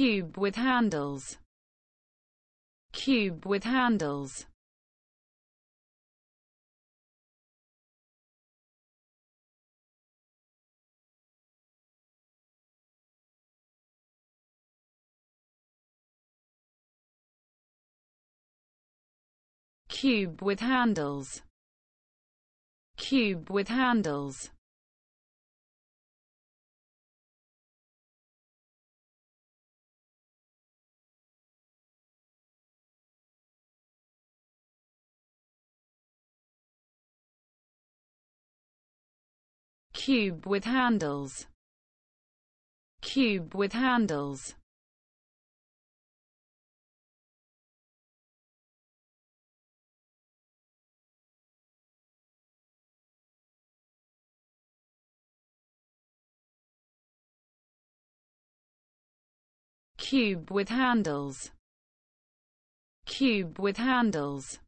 Cube with handles. Cube with handles. Cube with handles. Cube with handles. Cube with handles. Cube with handles. Cube with handles. Cube with handles.